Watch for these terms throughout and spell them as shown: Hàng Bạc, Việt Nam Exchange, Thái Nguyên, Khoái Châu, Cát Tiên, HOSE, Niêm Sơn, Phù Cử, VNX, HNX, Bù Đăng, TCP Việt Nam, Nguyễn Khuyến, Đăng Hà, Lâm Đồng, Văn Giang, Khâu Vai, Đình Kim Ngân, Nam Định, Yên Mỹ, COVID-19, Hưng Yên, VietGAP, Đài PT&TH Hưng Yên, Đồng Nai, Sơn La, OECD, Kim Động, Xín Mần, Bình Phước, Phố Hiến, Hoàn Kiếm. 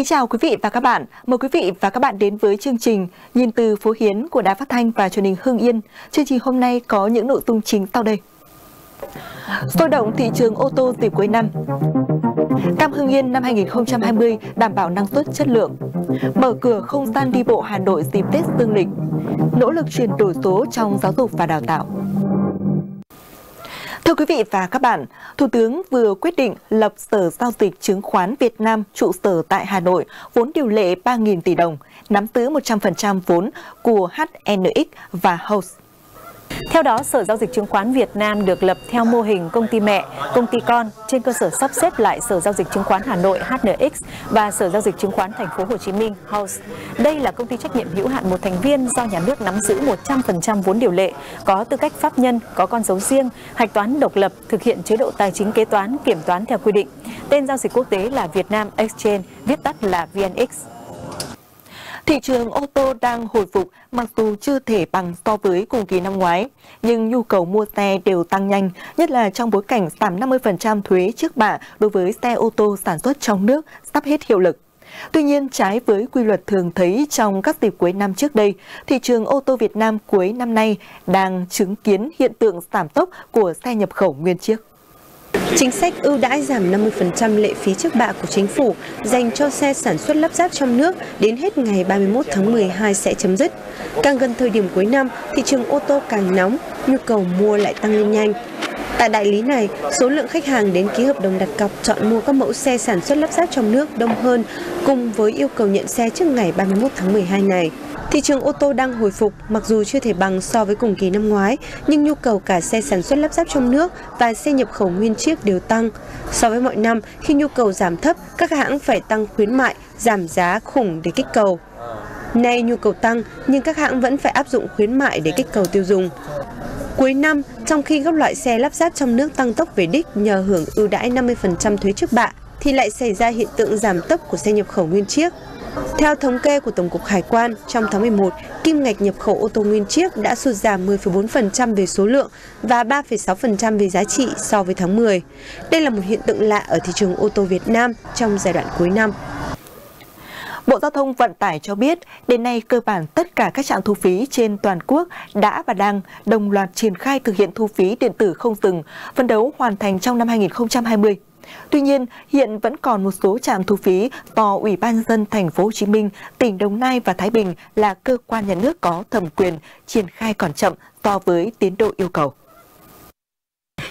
kính chào quý vị và các bạn. Mời quý vị và các bạn đến với chương trình Nhìn từ Phố Hiến của Đài Phát Thanh và Truyền hình Hưng Yên. Chương trình hôm nay có những nội dung chính sau đây. Sôi động thị trường ô tô dịp cuối năm. Cam Hưng Yên năm 2020 đảm bảo năng suất chất lượng. Mở cửa không gian đi bộ Hà Nội dịp Tết Dương lịch. Nỗ lực chuyển đổi số trong giáo dục và đào tạo. Thưa quý vị và các bạn, Thủ tướng vừa quyết định lập Sở Giao dịch Chứng khoán Việt Nam trụ sở tại Hà Nội, vốn điều lệ 3.000 tỷ đồng, nắm giữ 100% vốn của HNX và HOSE. Theo đó, Sở Giao dịch Chứng khoán Việt Nam được lập theo mô hình công ty mẹ, công ty con trên cơ sở sắp xếp lại Sở Giao dịch Chứng khoán Hà Nội HNX và Sở Giao dịch Chứng khoán Thành phố Hồ Chí Minh HOSE. Đây là công ty trách nhiệm hữu hạn một thành viên do nhà nước nắm giữ 100% vốn điều lệ, có tư cách pháp nhân, có con dấu riêng, hạch toán độc lập, thực hiện chế độ tài chính kế toán, kiểm toán theo quy định. Tên giao dịch quốc tế là Việt Nam Exchange, viết tắt là VNX. Thị trường ô tô đang hồi phục mặc dù chưa thể bằng so với cùng kỳ năm ngoái, nhưng nhu cầu mua xe đều tăng nhanh, nhất là trong bối cảnh giảm 50% thuế trước bạ đối với xe ô tô sản xuất trong nước sắp hết hiệu lực. Tuy nhiên, trái với quy luật thường thấy trong các dịp cuối năm trước đây, thị trường ô tô Việt Nam cuối năm nay đang chứng kiến hiện tượng giảm tốc của xe nhập khẩu nguyên chiếc. Chính sách ưu đãi giảm 50% lệ phí trước bạ của chính phủ dành cho xe sản xuất lắp ráp trong nước đến hết ngày 31 tháng 12 sẽ chấm dứt. Càng gần thời điểm cuối năm, thị trường ô tô càng nóng, nhu cầu mua lại tăng lên nhanh. Tại đại lý này, số lượng khách hàng đến ký hợp đồng đặt cọc chọn mua các mẫu xe sản xuất lắp ráp trong nước đông hơn cùng với yêu cầu nhận xe trước ngày 31 tháng 12 này. Thị trường ô tô đang hồi phục, mặc dù chưa thể bằng so với cùng kỳ năm ngoái, nhưng nhu cầu cả xe sản xuất lắp ráp trong nước và xe nhập khẩu nguyên chiếc đều tăng. So với mọi năm, khi nhu cầu giảm thấp, các hãng phải tăng khuyến mại, giảm giá khủng để kích cầu. Nay nhu cầu tăng, nhưng các hãng vẫn phải áp dụng khuyến mại để kích cầu tiêu dùng. Cuối năm, trong khi các loại xe lắp ráp trong nước tăng tốc về đích nhờ hưởng ưu đãi 50% thuế trước bạ, thì lại xảy ra hiện tượng giảm tốc của xe nhập khẩu nguyên chiếc. Theo thống kê của Tổng cục Hải quan, trong tháng 11, kim ngạch nhập khẩu ô tô nguyên chiếc đã sụt giảm 10,4% về số lượng và 3,6% về giá trị so với tháng 10. Đây là một hiện tượng lạ ở thị trường ô tô Việt Nam trong giai đoạn cuối năm. Bộ Giao thông Vận tải cho biết, đến nay cơ bản tất cả các trạm thu phí trên toàn quốc đã và đang đồng loạt triển khai thực hiện thu phí điện tử không dừng, phấn đấu hoàn thành trong năm 2020. Tuy nhiên, hiện vẫn còn một số trạm thu phí do Ủy ban nhân dân Thành phố Hồ Chí Minh, tỉnh Đồng Nai và Thái Bình là cơ quan nhà nước có thẩm quyền triển khai còn chậm so với tiến độ yêu cầu.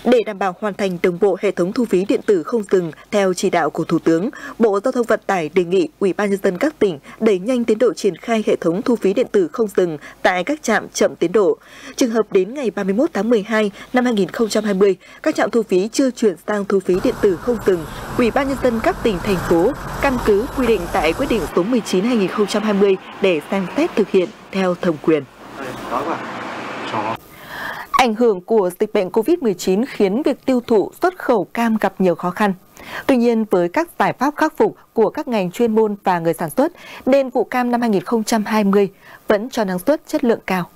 Để đảm bảo hoàn thành đồng bộ hệ thống thu phí điện tử không dừng theo chỉ đạo của Thủ tướng, Bộ Giao thông Vận tải đề nghị Ủy ban nhân dân các tỉnh đẩy nhanh tiến độ triển khai hệ thống thu phí điện tử không dừng tại các trạm chậm tiến độ. Trường hợp đến ngày 31 tháng 12 năm 2020, các trạm thu phí chưa chuyển sang thu phí điện tử không dừng, Ủy ban nhân dân các tỉnh thành phố căn cứ quy định tại quyết định số 19/2020 để xem xét thực hiện theo thẩm quyền. Ảnh hưởng của dịch bệnh COVID-19 khiến việc tiêu thụ xuất khẩu cam gặp nhiều khó khăn. Tuy nhiên, với các giải pháp khắc phục của các ngành chuyên môn và người sản xuất, nên vụ cam năm 2020 vẫn cho năng suất chất lượng cao.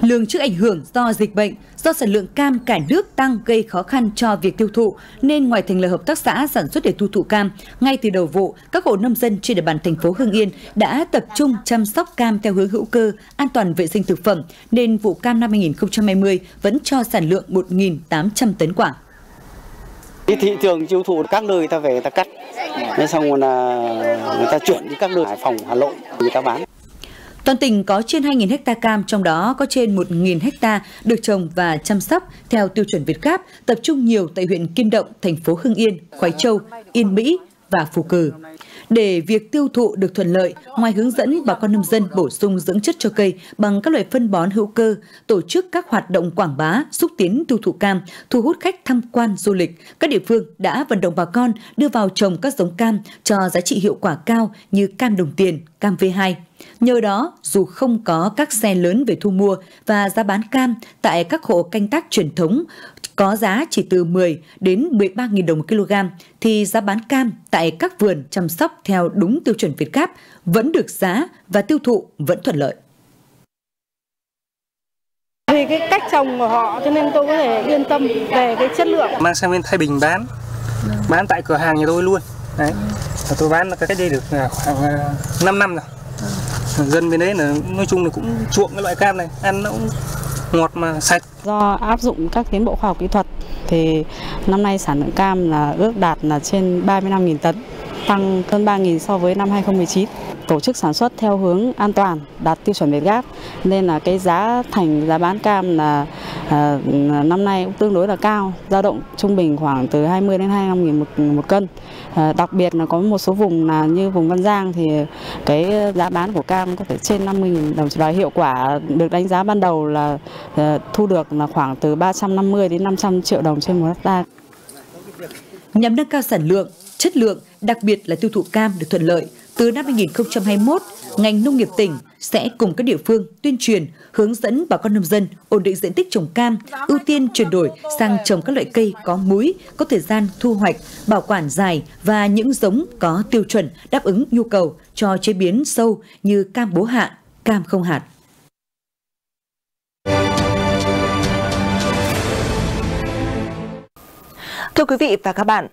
Lường trước ảnh hưởng do dịch bệnh, do sản lượng cam cả nước tăng gây khó khăn cho việc tiêu thụ, nên ngoài thành lập hợp tác xã sản xuất để tiêu thụ cam, ngay từ đầu vụ, các hộ nông dân trên địa bàn thành phố Hưng Yên đã tập trung chăm sóc cam theo hướng hữu cơ, an toàn vệ sinh thực phẩm, nên vụ cam năm 2020 vẫn cho sản lượng 1.800 tấn quả. Cái thị trường tiêu thụ các nơi người ta về người ta cắt, nên xong rồi là người ta chuyển đi các nơi Hải Phòng, Hà Nội người ta bán. Toàn tỉnh có trên 2.000 ha cam, trong đó có trên 1.000 ha được trồng và chăm sóc theo tiêu chuẩn VietGAP, tập trung nhiều tại huyện Kim Động, thành phố Hưng Yên, Khoái Châu, Yên Mỹ và Phù Cử. Để việc tiêu thụ được thuận lợi, ngoài hướng dẫn bà con nông dân bổ sung dưỡng chất cho cây bằng các loại phân bón hữu cơ, tổ chức các hoạt động quảng bá, xúc tiến tiêu thụ cam, thu hút khách tham quan du lịch, các địa phương đã vận động bà con đưa vào trồng các giống cam cho giá trị hiệu quả cao như cam đồng tiền, cam V2. Nhờ đó, dù không có các xe lớn về thu mua và giá bán cam tại các hộ canh tác truyền thống có giá chỉ từ 10 đến 13.000 đồng một kg, thì giá bán cam tại các vườn chăm sóc theo đúng tiêu chuẩn VietGAP vẫn được giá và tiêu thụ vẫn thuận lợi. Vì cái cách trồng của họ cho nên tôi có thể yên tâm về cái chất lượng. Mang sang bên Thái Bình bán tại cửa hàng nhà tôi luôn. Đấy. Tôi bán cái đây được khoảng 5 năm rồi. Dân bên đấy là nói chung là cũng chuộng cái loại cam này, ăn nó cũng ngọt mà sạch. Do áp dụng các tiến bộ khoa học kỹ thuật thì năm nay sản lượng cam là ước đạt là trên 35.000 tấn, tăng hơn 3.000 so với năm 2019. Tổ chức sản xuất theo hướng an toàn, đạt tiêu chuẩn VietGAP nên là cái giá bán cam là năm nay cũng tương đối là cao, dao động trung bình khoảng từ 20 đến 25.000 một cân. Đặc biệt là có một số vùng là như vùng Văn Giang thì cái giá bán của cam có thể trên 50.000 đồng. Và hiệu quả được đánh giá ban đầu là thu được là khoảng từ 350 đến 500 triệu đồng trên một hectare. Nhằm nâng cao sản lượng, chất lượng, đặc biệt là tiêu thụ cam được thuận lợi, từ năm 2021, ngành nông nghiệp tỉnh sẽ cùng các địa phương tuyên truyền, hướng dẫn bà con nông dân ổn định diện tích trồng cam, ưu tiên chuyển đổi sang trồng các loại cây có múi, có thời gian thu hoạch, bảo quản dài và những giống có tiêu chuẩn đáp ứng nhu cầu cho chế biến sâu như cam bố hạ, cam không hạt. Thưa quý vị và các bạn,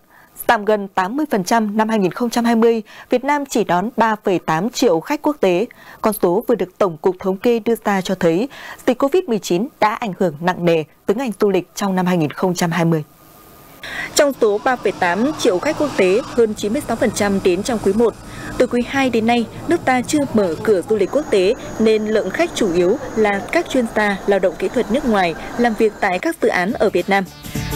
giảm gần 80% năm 2020, Việt Nam chỉ đón 3,8 triệu khách quốc tế. Con số vừa được Tổng cục Thống kê đưa ra cho thấy dịch Covid-19 đã ảnh hưởng nặng nề tới ngành du lịch trong năm 2020. Trong số 3,8 triệu khách quốc tế, hơn 96% đến trong quý 1. Từ quý 2 đến nay, nước ta chưa mở cửa du lịch quốc tế nên lượng khách chủ yếu là các chuyên gia, lao động kỹ thuật nước ngoài làm việc tại các dự án ở Việt Nam.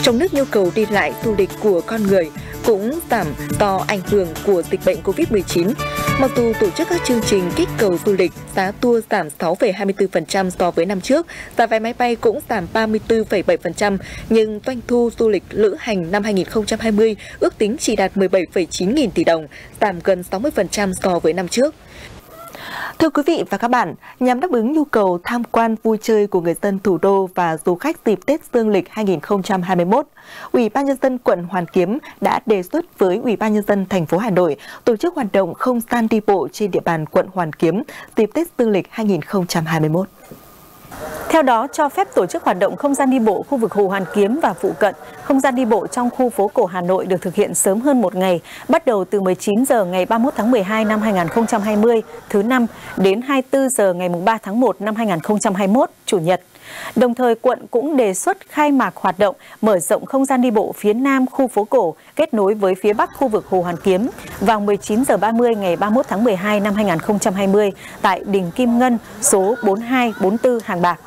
Trong nước nhu cầu đi lại du lịch của con người cũng giảm do ảnh hưởng của dịch bệnh Covid-19. Mặc dù tổ chức các chương trình kích cầu du lịch, giá tour giảm 6,24% so với năm trước, giá vé máy bay cũng giảm 34,7%, nhưng doanh thu du lịch lữ hành năm 2020 ước tính chỉ đạt 17,9 nghìn tỷ đồng, giảm gần 60% so với năm trước. Thưa quý vị và các bạn, nhằm đáp ứng nhu cầu tham quan vui chơi của người dân thủ đô và du khách dịp Tết Dương lịch 2021, Ủy ban nhân dân quận Hoàn Kiếm đã đề xuất với Ủy ban nhân dân thành phố Hà Nội tổ chức hoạt động không gian đi bộ trên địa bàn quận Hoàn Kiếm dịp Tết Dương lịch 2021. Theo đó, cho phép tổ chức hoạt động không gian đi bộ khu vực Hồ Hoàn Kiếm và phụ cận. Không gian đi bộ trong khu phố cổ Hà Nội được thực hiện sớm hơn một ngày, bắt đầu từ 19 giờ ngày 31 tháng 12 năm 2020, thứ Năm, đến 24 giờ ngày 3 tháng 1 năm 2021, Chủ nhật. Đồng thời, quận cũng đề xuất khai mạc hoạt động mở rộng không gian đi bộ phía Nam khu phố cổ kết nối với phía Bắc khu vực Hồ Hoàn Kiếm vào 19 giờ 30 ngày 31 tháng 12 năm 2020 tại Đình Kim Ngân, số 4244 Hàng Bạc.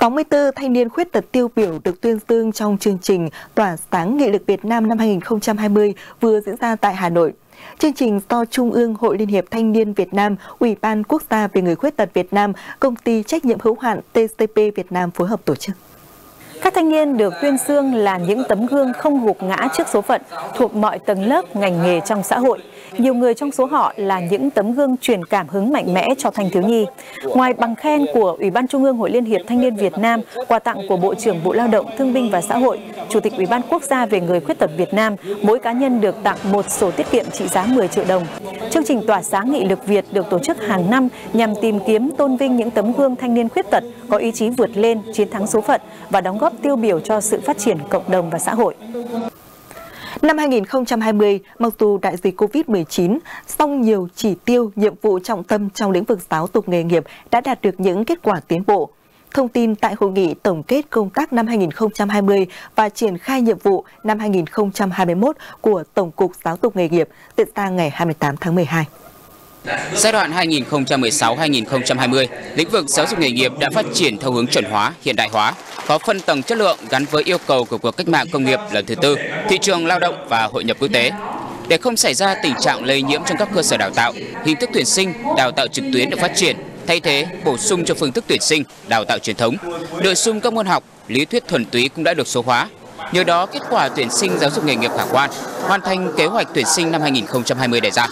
64 thanh niên khuyết tật tiêu biểu được tuyên dương trong chương trình Tỏa sáng nghị lực Việt Nam năm 2020 vừa diễn ra tại Hà Nội. Chương trình do Trung ương Hội Liên hiệp Thanh niên Việt Nam, Ủy ban Quốc gia về người khuyết tật Việt Nam, Công ty trách nhiệm hữu hạn TCP Việt Nam phối hợp tổ chức. Các thanh niên được tuyên dương là những tấm gương không gục ngã trước số phận, thuộc mọi tầng lớp, ngành nghề trong xã hội. Nhiều người trong số họ là những tấm gương truyền cảm hứng mạnh mẽ cho thanh thiếu nhi. Ngoài bằng khen của Ủy ban Trung ương Hội Liên hiệp Thanh niên Việt Nam, quà tặng của Bộ trưởng Bộ Lao động, Thương binh và Xã hội, Chủ tịch Ủy ban Quốc gia về người khuyết tật Việt Nam, mỗi cá nhân được tặng một sổ tiết kiệm trị giá 10 triệu đồng. Chương trình Tỏa sáng nghị lực Việt được tổ chức hàng năm nhằm tìm kiếm tôn vinh những tấm gương thanh niên khuyết tật có ý chí vượt lên, chiến thắng số phận và đóng góp tiêu biểu cho sự phát triển cộng đồng và xã hội. Năm 2020, mặc dù đại dịch Covid-19, song nhiều chỉ tiêu, nhiệm vụ trọng tâm trong lĩnh vực giáo dục nghề nghiệp đã đạt được những kết quả tiến bộ. Thông tin tại hội nghị tổng kết công tác năm 2020 và triển khai nhiệm vụ năm 2021 của Tổng cục Giáo dục nghề nghiệp diễn ra ngày 28 tháng 12. Giai đoạn 2016-2020, lĩnh vực giáo dục nghề nghiệp đã phát triển theo hướng chuẩn hóa, hiện đại hóa, có phân tầng chất lượng gắn với yêu cầu của cuộc cách mạng công nghiệp lần thứ tư, thị trường lao động và hội nhập quốc tế. Để không xảy ra tình trạng lây nhiễm trong các cơ sở đào tạo, hình thức tuyển sinh, đào tạo trực tuyến được phát triển, thay thế, bổ sung cho phương thức tuyển sinh, đào tạo truyền thống. Nội dung các môn học, lý thuyết thuần túy cũng đã được số hóa. Nhờ đó, kết quả tuyển sinh giáo dục nghề nghiệp khả quan, hoàn thành kế hoạch tuyển sinh năm 2020 đề ra.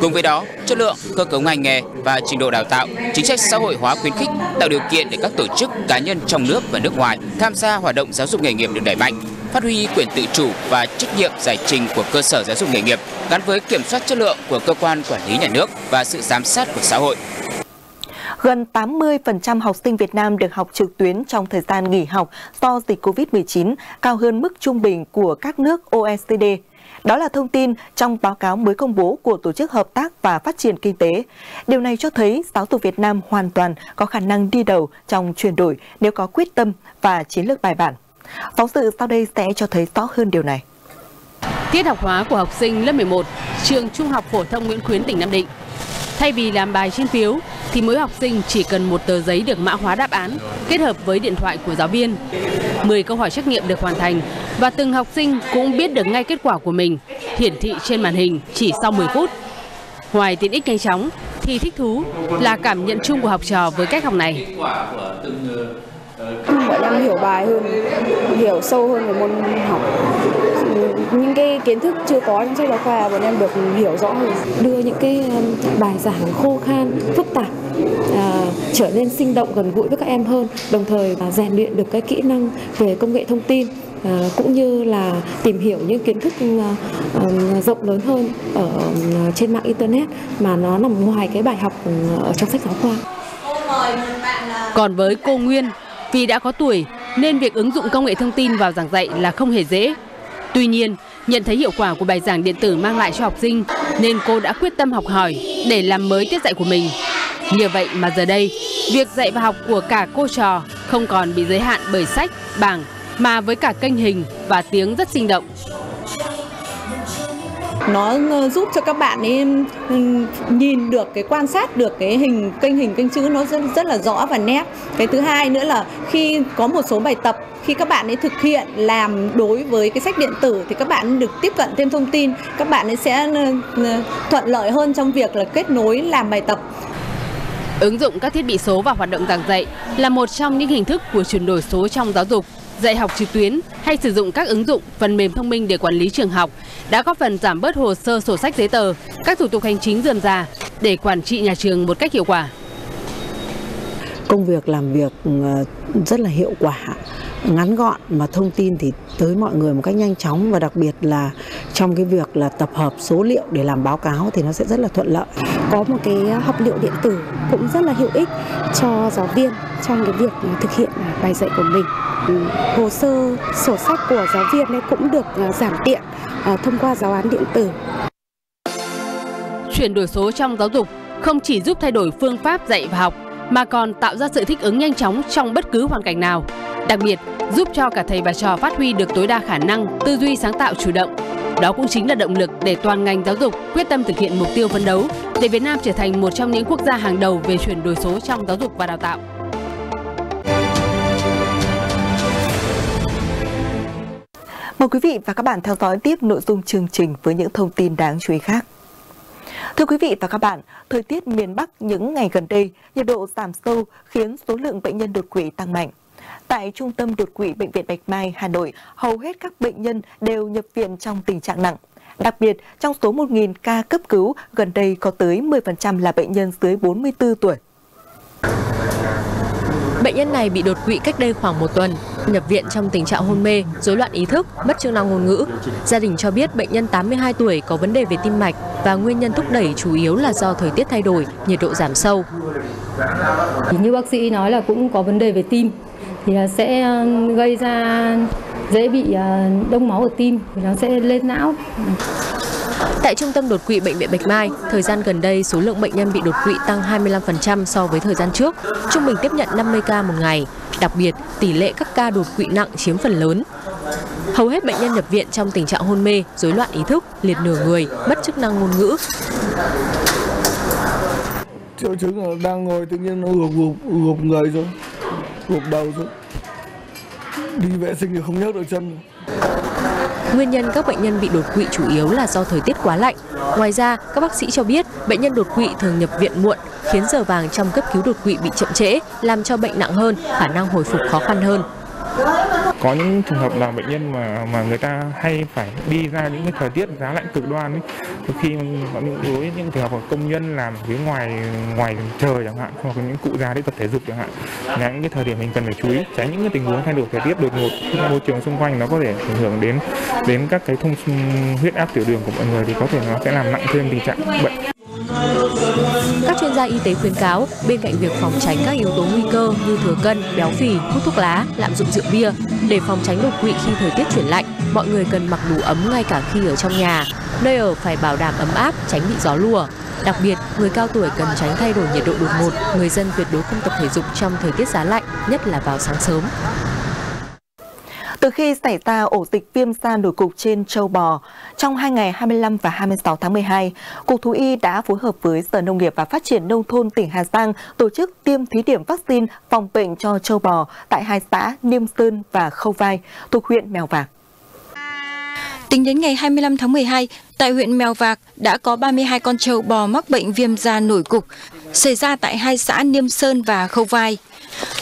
Cùng với đó, chất lượng, cơ cấu ngành nghề và trình độ đào tạo, chính sách xã hội hóa khuyến khích tạo điều kiện để các tổ chức, cá nhân trong nước và nước ngoài tham gia hoạt động giáo dục nghề nghiệp được đẩy mạnh, phát huy quyền tự chủ và trách nhiệm giải trình của cơ sở giáo dục nghề nghiệp gắn với kiểm soát chất lượng của cơ quan quản lý nhà nước và sự giám sát của xã hội. Gần 80% học sinh Việt Nam được học trực tuyến trong thời gian nghỉ học do dịch Covid-19, cao hơn mức trung bình của các nước OECD. Đó là thông tin trong báo cáo mới công bố của Tổ chức Hợp tác và Phát triển Kinh tế. Điều này cho thấy giáo dục Việt Nam hoàn toàn có khả năng đi đầu trong chuyển đổi nếu có quyết tâm và chiến lược bài bản. Phóng sự sau đây sẽ cho thấy rõ hơn điều này. Tiết học hóa của học sinh lớp 11, trường Trung học phổ thông Nguyễn Khuyến, tỉnh Nam Định. Thay vì làm bài trên phiếu, thì mỗi học sinh chỉ cần một tờ giấy được mã hóa đáp án kết hợp với điện thoại của giáo viên. 10 câu hỏi trắc nghiệm được hoàn thành và từng học sinh cũng biết được ngay kết quả của mình, hiển thị trên màn hình chỉ sau 10 phút. Ngoài tiện ích nhanh chóng, thì thích thú là cảm nhận chung của học trò với cách học này. Bọn em hiểu bài hơn, hiểu sâu hơn về môn học. Những cái kiến thức chưa có trong sách giáo khoa bọn em được hiểu rõ hơn, đưa những cái bài giảng khô khan, phức tạp trở nên sinh động, gần gũi với các em hơn, đồng thời rèn luyện được cái kỹ năng về công nghệ thông tin cũng như là tìm hiểu những kiến thức rộng lớn hơn ở trên mạng internet mà nó nằm ngoài cái bài học ở trong sách giáo khoa. Còn với cô Nguyên, vì đã có tuổi nên việc ứng dụng công nghệ thông tin vào giảng dạy là không hề dễ. Tuy nhiên, nhận thấy hiệu quả của bài giảng điện tử mang lại cho học sinh nên cô đã quyết tâm học hỏi để làm mới tiết dạy của mình. Nhờ vậy mà giờ đây, việc dạy và học của cả cô trò không còn bị giới hạn bởi sách, bảng mà với cả kênh hình và tiếng rất sinh động. Nó giúp cho các bạn ấy nhìn được, cái quan sát được cái hình, kênh chữ nó rất là rõ và nét. Cái thứ hai nữa là khi có một số bài tập, khi các bạn ấy thực hiện làm đối với cái sách điện tử thì các bạn được tiếp cận thêm thông tin, các bạn ấy sẽ thuận lợi hơn trong việc là kết nối làm bài tập. Ứng dụng các thiết bị số vào hoạt động giảng dạy là một trong những hình thức của chuyển đổi số trong giáo dục. Dạy học trực tuyến hay sử dụng các ứng dụng, phần mềm thông minh để quản lý trường học đã góp phần giảm bớt hồ sơ sổ sách giấy tờ, các thủ tục hành chính rườm rà để quản trị nhà trường một cách hiệu quả. Công việc làm việc rất là hiệu quả, ngắn gọn mà thông tin thì tới mọi người một cách nhanh chóng, và đặc biệt là trong cái việc là tập hợp số liệu để làm báo cáo thì nó sẽ rất là thuận lợi. Có một cái học liệu điện tử cũng rất là hữu ích cho giáo viên trong cái việc thực hiện bài dạy của mình. Hồ sơ sổ sách của giáo viên ấy cũng được giảm tiện thông qua giáo án điện tử. Chuyển đổi số trong giáo dục không chỉ giúp thay đổi phương pháp dạy và học mà còn tạo ra sự thích ứng nhanh chóng trong bất cứ hoàn cảnh nào, đặc biệt giúp cho cả thầy và trò phát huy được tối đa khả năng tư duy sáng tạo chủ động. Đó cũng chính là động lực để toàn ngành giáo dục quyết tâm thực hiện mục tiêu phấn đấu để Việt Nam trở thành một trong những quốc gia hàng đầu về chuyển đổi số trong giáo dục và đào tạo. Mời quý vị và các bạn theo dõi tiếp nội dung chương trình với những thông tin đáng chú ý khác. Thưa quý vị và các bạn, thời tiết miền Bắc những ngày gần đây, nhiệt độ giảm sâu khiến số lượng bệnh nhân đột quỵ tăng mạnh. Tại Trung tâm Đột quỵ Bệnh viện Bạch Mai, Hà Nội, hầu hết các bệnh nhân đều nhập viện trong tình trạng nặng. Đặc biệt, trong số 1.000 ca cấp cứu, gần đây có tới 10% là bệnh nhân dưới 44 tuổi. Bệnh nhân này bị đột quỵ cách đây khoảng một tuần, nhập viện trong tình trạng hôn mê, rối loạn ý thức, mất chức năng ngôn ngữ. Gia đình cho biết bệnh nhân 82 tuổi có vấn đề về tim mạch và nguyên nhân thúc đẩy chủ yếu là do thời tiết thay đổi, nhiệt độ giảm sâu. Như bác sĩ nói là cũng có vấn đề về tim, thì sẽ gây ra dễ bị đông máu ở tim, nó sẽ lên não. Tại Trung tâm Đột quỵ Bệnh viện Bạch Mai, thời gian gần đây số lượng bệnh nhân bị đột quỵ tăng 25% so với thời gian trước, trung bình tiếp nhận 50 ca một ngày. Đặc biệt, tỷ lệ các ca đột quỵ nặng chiếm phần lớn. Hầu hết bệnh nhân nhập viện trong tình trạng hôn mê, rối loạn ý thức, liệt nửa người, mất chức năng ngôn ngữ. Triệu chứng là đang ngồi tự nhiên nó gục người rồi, gục đầu rồi. Đi vệ sinh thì không nhấc được chân. Nguyên nhân các bệnh nhân bị đột quỵ chủ yếu là do thời tiết quá lạnh. Ngoài ra, các bác sĩ cho biết bệnh nhân đột quỵ thường nhập viện muộn, khiến giờ vàng trong cấp cứu đột quỵ bị chậm trễ, làm cho bệnh nặng hơn, khả năng hồi phục khó khăn hơn. Có những trường hợp là bệnh nhân mà người ta hay phải đi ra những cái thời tiết giá lạnh cực đoan ấy. Khi đối những trường hợp công nhân làm phía ngoài trời chẳng hạn, hoặc những cụ già đi tập thể dục chẳng hạn, là những cái thời điểm mình cần phải chú ý tránh những cái tình huống thay đổi thời tiết đột ngột, môi trường xung quanh nó có thể ảnh hưởng đến các cái thông huyết áp, tiểu đường của mọi người thì có thể nó sẽ làm nặng thêm tình trạng bệnh. Các chuyên gia y tế khuyến cáo, bên cạnh việc phòng tránh các yếu tố nguy cơ như thừa cân, béo phì, hút thuốc lá, lạm dụng rượu bia, để phòng tránh đột quỵ khi thời tiết chuyển lạnh, mọi người cần mặc đủ ấm ngay cả khi ở trong nhà. Nơi ở phải bảo đảm ấm áp, tránh bị gió lùa. Đặc biệt, người cao tuổi cần tránh thay đổi nhiệt độ đột ngột. Người dân tuyệt đối không tập thể dục trong thời tiết giá lạnh, nhất là vào sáng sớm. Từ khi xảy ra ổ dịch viêm da nổi cục trên châu bò, trong 2 ngày 25 và 26 tháng 12, Cục Thú y đã phối hợp với Sở Nông nghiệp và Phát triển Nông thôn tỉnh Hà Giang tổ chức tiêm thí điểm vaccine phòng bệnh cho châu bò tại hai xã Niêm Sơn và Khâu Vai, thuộc huyện Mèo Vạc. Tính đến ngày 25 tháng 12, tại huyện Mèo Vạc đã có 32 con trâu bò mắc bệnh viêm da nổi cục, xảy ra tại hai xã Niêm Sơn và Khâu Vai.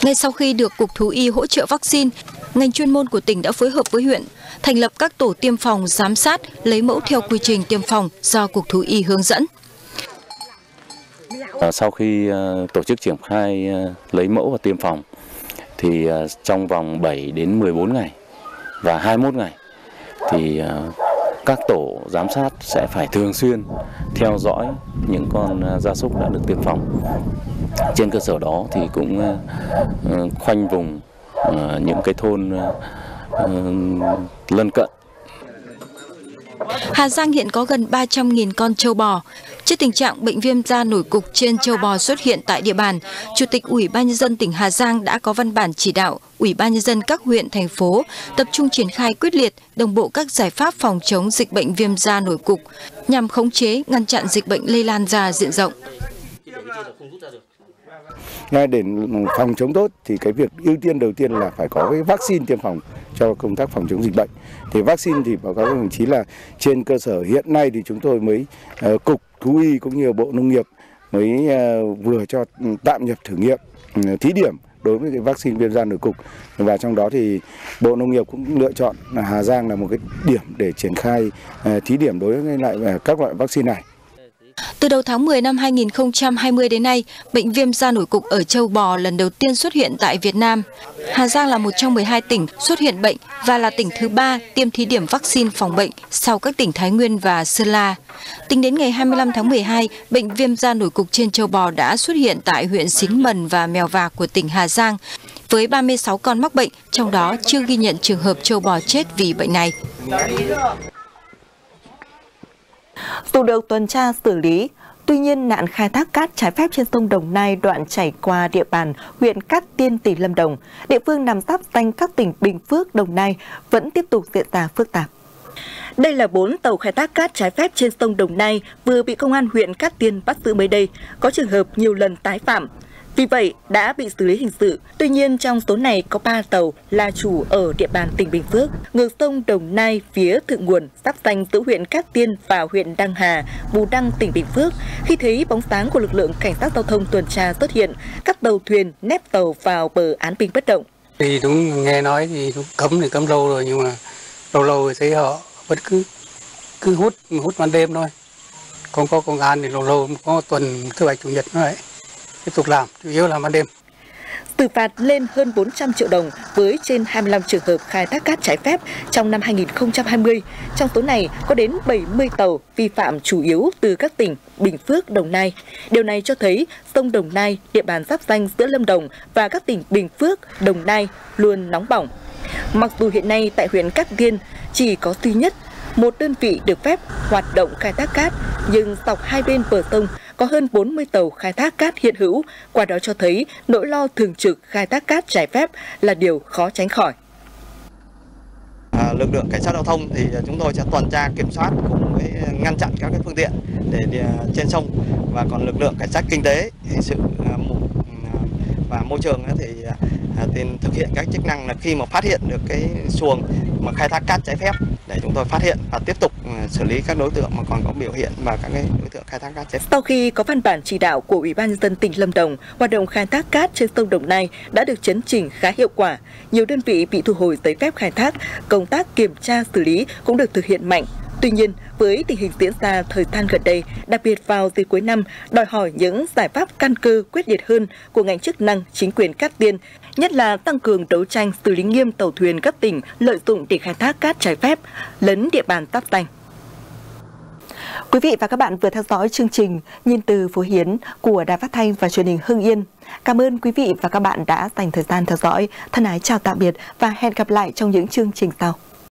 Ngay sau khi được Cục Thú y hỗ trợ vaccine, ngành chuyên môn của tỉnh đã phối hợp với huyện, thành lập các tổ tiêm phòng giám sát, lấy mẫu theo quy trình tiêm phòng do Cục Thú y hướng dẫn. Sau khi tổ chức triển khai lấy mẫu và tiêm phòng, thì trong vòng 7 đến 14 ngày và 21 ngày, thì các tổ giám sát sẽ phải thường xuyên theo dõi những con gia súc đã được tiêm phòng. Trên cơ sở đó thì cũng khoanh vùng những cái thôn lân cận. Hà Giang hiện có gần 300.000 con trâu bò. Trước tình trạng bệnh viêm da nổi cục trên trâu bò xuất hiện tại địa bàn, Chủ tịch Ủy ban nhân dân tỉnh Hà Giang đã có văn bản chỉ đạo Ủy ban nhân dân các huyện, thành phố tập trung triển khai quyết liệt, đồng bộ các giải pháp phòng chống dịch bệnh viêm da nổi cục nhằm khống chế, ngăn chặn dịch bệnh lây lan ra diện rộng. Ngay để phòng chống tốt thì cái việc ưu tiên đầu tiên là phải có cái vaccine tiêm phòng cho công tác phòng chống dịch bệnh. Thì vaccine thì báo cáo các đồng chí là trên cơ sở hiện nay thì chúng tôi mới Cục Thú y cũng như Bộ Nông nghiệp mới vừa cho tạm nhập thử nghiệm thí điểm đối với cái vaccine viêm da nổi cục. Và trong đó thì Bộ Nông nghiệp cũng lựa chọn là Hà Giang là một cái điểm để triển khai thí điểm đối với lại các loại vaccine này. Từ đầu tháng 10 năm 2020 đến nay, bệnh viêm da nổi cục ở châu bò lần đầu tiên xuất hiện tại Việt Nam. Hà Giang là một trong 12 tỉnh xuất hiện bệnh và là tỉnh thứ 3 tiêm thí điểm vaccine phòng bệnh sau các tỉnh Thái Nguyên và Sơn La. Tính đến ngày 25 tháng 12, bệnh viêm da nổi cục trên châu bò đã xuất hiện tại huyện Xín Mần và Mèo Vạc của tỉnh Hà Giang, với 36 con mắc bệnh, trong đó chưa ghi nhận trường hợp châu bò chết vì bệnh này. Dù được tuần tra xử lý, tuy nhiên nạn khai thác cát trái phép trên sông Đồng Nai đoạn chảy qua địa bàn huyện Cát Tiên, tỉnh Lâm Đồng, địa phương nằm giáp danh các tỉnh Bình Phước, Đồng Nai vẫn tiếp tục diễn ra phức tạp. Đây là 4 tàu khai thác cát trái phép trên sông Đồng Nai vừa bị công an huyện Cát Tiên bắt giữ mới đây, có trường hợp nhiều lần tái phạm. Vì vậy, đã bị xử lý hình sự. Tuy nhiên, trong số này có 3 tàu là chủ ở địa bàn tỉnh Bình Phước, ngược sông Đồng Nai phía thượng nguồn, giáp danh giữa huyện Cát Tiên và huyện Đăng Hà, Bù Đăng, tỉnh Bình Phước. Khi thấy bóng dáng của lực lượng cảnh sát giao thông tuần tra xuất hiện, các tàu thuyền nép tàu vào bờ án binh bất động. Thì đúng nghe nói thì đúng cấm thì cấm lâu rồi, nhưng mà lâu lâu thì thấy họ vẫn cứ hút ban đêm thôi. Không có công an thì lâu lâu có tuần thứ Bảy, Chủ nhật nữa đấy. Tiếp tục làm, chủ yếu là ban đêm. Xử phạt lên hơn 400 triệu đồng với trên 25 trường hợp khai thác cát trái phép trong năm 2020. Trong số này có đến 70 tàu vi phạm chủ yếu từ các tỉnh Bình Phước, Đồng Nai. Điều này cho thấy sông Đồng Nai, địa bàn giáp danh giữa Lâm Đồng và các tỉnh Bình Phước, Đồng Nai luôn nóng bỏng. Mặc dù hiện nay tại huyện Cát Tiên chỉ có duy nhất một đơn vị được phép hoạt động khai thác cát, nhưng dọc hai bên bờ sông có hơn 40 tàu khai thác cát hiện hữu, qua đó cho thấy nỗi lo thường trực khai thác cát trái phép là điều khó tránh khỏi. Lực lượng cảnh sát giao thông thì chúng tôi sẽ tuần tra kiểm soát cùng với ngăn chặn các cái phương tiện để trên sông, và còn lực lượng cảnh sát kinh tế, hình sự và môi trường thì thực hiện các chức năng là khi mà phát hiện được cái xuồng mà khai thác cát trái phép để chúng tôi phát hiện và tiếp tục xử lý các đối tượng mà còn có biểu hiện và các cái đối tượng khai thác cát trái phép. Sau khi có văn bản chỉ đạo của Ủy ban nhân dân tỉnh Lâm Đồng, hoạt động khai thác cát trên sông Đồng Nai đã được chấn chỉnh khá hiệu quả. Nhiều đơn vị bị thu hồi giấy phép khai thác, công tác kiểm tra xử lý cũng được thực hiện mạnh. Tuy nhiên, với tình hình diễn ra thời gian gần đây, đặc biệt vào dịp cuối năm, đòi hỏi những giải pháp căn cơ quyết liệt hơn của ngành chức năng, chính quyền Cát Tiên, nhất là tăng cường đấu tranh xử lý nghiêm tàu thuyền các tỉnh lợi dụng để khai thác cát trái phép, lấn địa bàn giáp danh. Quý vị và các bạn vừa theo dõi chương trình Nhìn từ Phố Hiến của Đài Phát thanh và Truyền hình Hưng Yên. Cảm ơn quý vị và các bạn đã dành thời gian theo dõi. Thân ái chào tạm biệt và hẹn gặp lại trong những chương trình sau.